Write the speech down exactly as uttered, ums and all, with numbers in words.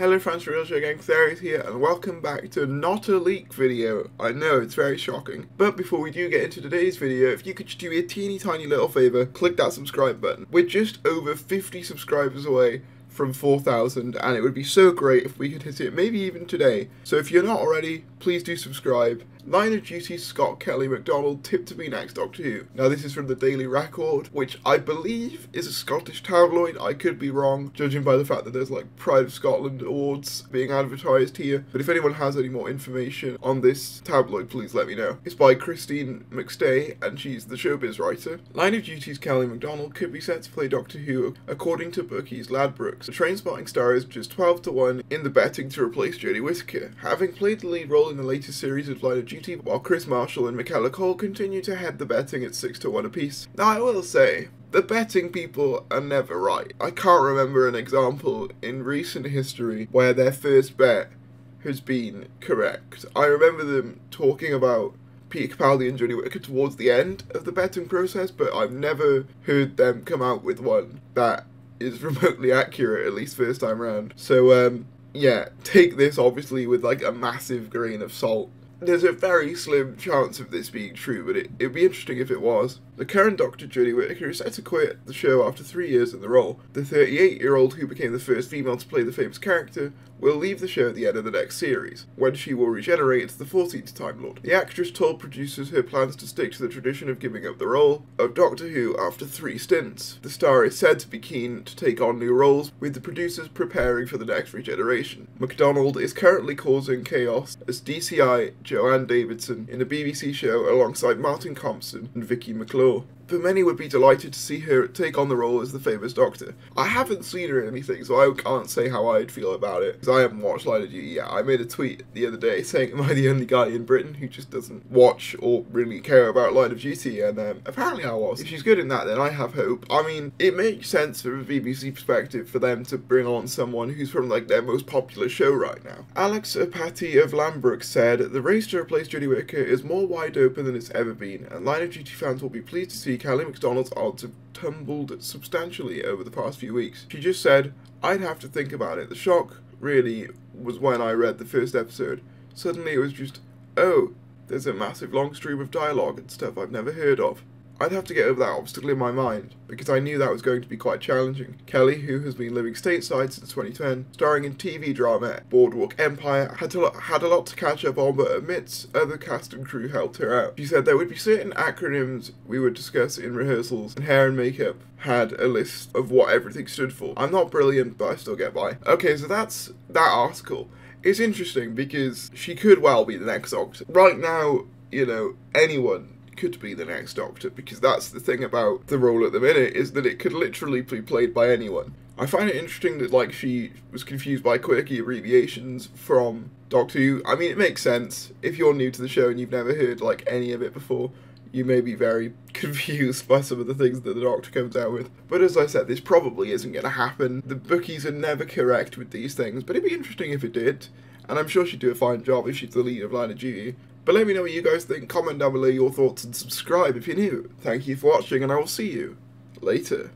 Hello friends from Real Show Gang, Tharries here, and welcome back to Not-A-Leak video. I know, it's very shocking. But before we do get into today's video, if you could just do me a teeny tiny little favour, click that subscribe button. We're just over fifty subscribers away from four thousand, and it would be so great if we could hit it, maybe even today. So if you're not already, please do subscribe. Line of Duty Scott Kelly MacDonald, tip to be next Doctor Who. Now this is from The Daily Record, which I believe is a Scottish tabloid. I could be wrong, judging by the fact that there's like Pride of Scotland awards being advertised here. But if anyone has any more information on this tabloid, please let me know. It's by Christine McStay, and she's the showbiz writer. Line of Duty's Kelly MacDonald could be set to play Doctor Who according to bookies Ladbrokes. The Train-spotting star is just twelve to one in the betting to replace Jodie Whittaker, having played the lead role in the latest series of Line of Duty, while Chris Marshall and Michaela Cole continue to head the betting at six to one apiece. Now I will say, the betting people are never right. I can't remember an example in recent history where their first bet has been correct. I remember them talking about Peter Capaldi and Judy Wicker towards the end of the betting process, but I've never heard them come out with one that is remotely accurate, at least first time round. So um, yeah, take this obviously with like a massive grain of salt. There's a very slim chance of this being true, but it, it'd be interesting if it was. The current Doctor Jodie Whittaker is set to quit the show after three years in the role. The thirty-eight-year-old, who became the first female to play the famous character, will leave the show at the end of the next series, when she will regenerate the fourteenth Time Lord. The actress told producers her plans to stick to the tradition of giving up the role of Doctor Who after three stints. The star is said to be keen to take on new roles, with the producers preparing for the next regeneration. MacDonald is currently causing chaos as D C I Joanne Davidson in the B B C show alongside Martin Compson and Vicky McClure. But many would be delighted to see her take on the role as the famous Doctor. I haven't seen her in anything, so I can't say how I'd feel about it, because I haven't watched Line of Duty yet. I made a tweet the other day saying, am I the only guy in Britain who just doesn't watch or really care about Line of Duty? And um, apparently I was. If she's good in that, then I have hope. I mean, it makes sense from a B B C perspective for them to bring on someone who's from like their most popular show right now. Alex Apati of Lambrook said, the race to replace Judy Wicker is more wide open than it's ever been, and Line of Duty fans will be pleased to see Kelly MacDonald's odds have tumbled substantially over the past few weeks. She just said, I'd have to think about it. The shock, really, was when I read the first episode. Suddenly it was just, oh, there's a massive long stream of dialogue and stuff I've never heard of. I'd have to get over that obstacle in my mind, because I knew that was going to be quite challenging. Kelly, who has been living stateside since twenty ten, starring in T V drama Boardwalk Empire, had, to had a lot to catch up on, but amidst other cast and crew helped her out. She said there would be certain acronyms we would discuss in rehearsals, and hair and makeup had a list of what everything stood for. I'm not brilliant, but I still get by. Okay, so that's that article. It's interesting, because she could well be the next Doctor. Right now, you know, anyone could be the next Doctor, because that's the thing about the role at the minute, is that it could literally be played by anyone. I find it interesting that like she was confused by quirky abbreviations from Doctor Who. I mean, it makes sense. If you're new to the show and you've never heard like any of it before, you may be very confused by some of the things that the Doctor comes out with. But as I said, this probably isn't going to happen. The bookies are never correct with these things, but it'd be interesting if it did. And I'm sure she'd do a fine job if she's the lead of Line of Duty. But let me know what you guys think, comment down below your thoughts and subscribe if you're new. Thank you for watching, and I will see you later.